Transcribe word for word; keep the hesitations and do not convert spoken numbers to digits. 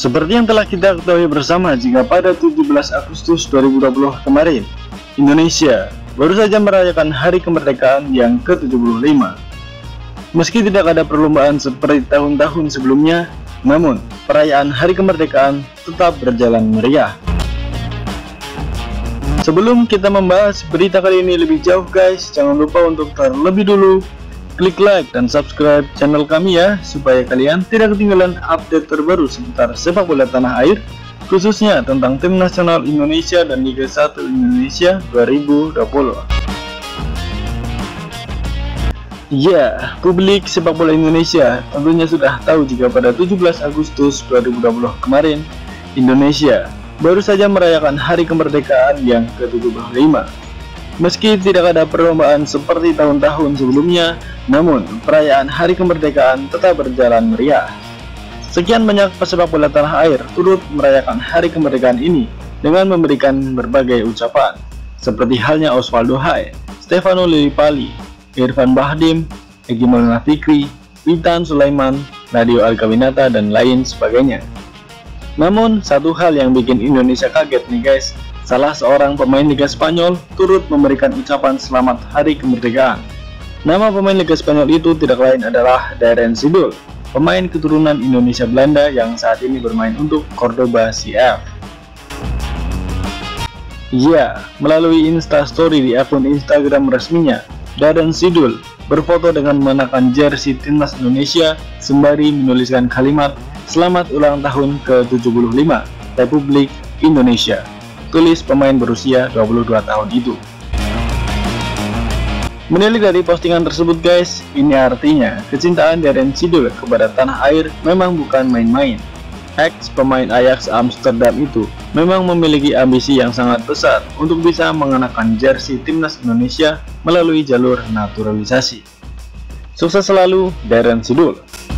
Seperti yang telah kita ketahui bersama, jika pada tujuh belas Agustus dua ribu dua puluh kemarin, Indonesia baru saja merayakan hari kemerdekaan yang ke tujuh puluh lima. Meski tidak ada perlombaan seperti tahun-tahun sebelumnya, namun perayaan hari kemerdekaan tetap berjalan meriah. Sebelum kita membahas berita kali ini lebih jauh guys, jangan lupa untuk terlebih dulu klik like dan subscribe channel kami ya, supaya kalian tidak ketinggalan update terbaru seputar sepak bola tanah air, khususnya tentang tim nasional Indonesia dan Liga satu Indonesia dua ribu dua puluh. Ya, publik sepak bola Indonesia tentunya sudah tahu jika pada tujuh belas Agustus dua ribu dua puluh kemarin, Indonesia baru saja merayakan hari kemerdekaan yang ke tujuh puluh lima. Meski tidak ada perlombaan seperti tahun-tahun sebelumnya, namun perayaan hari kemerdekaan tetap berjalan meriah. Sekian banyak pesepak bola tanah air turut merayakan hari kemerdekaan ini dengan memberikan berbagai ucapan, seperti halnya Osvaldo Haer, Stefano Lilipali, Irfan Bahdim, Egy Maulana Fikri, Witan Sulaiman, Radio Al Kawinata, dan lain sebagainya. Namun satu hal yang bikin Indonesia kaget nih guys, salah seorang pemain Liga Spanyol turut memberikan ucapan selamat hari kemerdekaan. Nama pemain Liga Spanyol itu tidak lain adalah Darren Sidoel, pemain keturunan Indonesia Belanda yang saat ini bermain untuk Cordoba C F. Ya, melalui instastory di akun Instagram resminya, Darren Sidoel berfoto dengan mengenakan jersey timnas Indonesia sembari menuliskan kalimat "Selamat ulang tahun ke tujuh puluh lima Republik Indonesia", tulis pemain berusia dua puluh dua tahun itu. Menilik dari postingan tersebut guys, ini artinya kecintaan Darren Sidoel kepada tanah air memang bukan main-main. Ex pemain Ajax Amsterdam itu memang memiliki ambisi yang sangat besar untuk bisa mengenakan jersey timnas Indonesia melalui jalur naturalisasi. Sukses selalu Darren Sidoel.